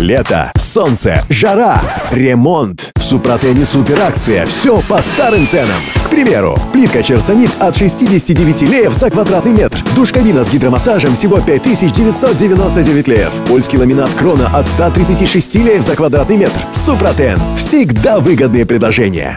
Лето, солнце, жара, ремонт. В Супратене суперакция. Все по старым ценам. К примеру, плитка черсонит от 69 леев за квадратный метр. Душковина с гидромассажем всего 5999 леев. Польский ламинат крона от 136 леев за квадратный метр. Супратен. Всегда выгодные предложения.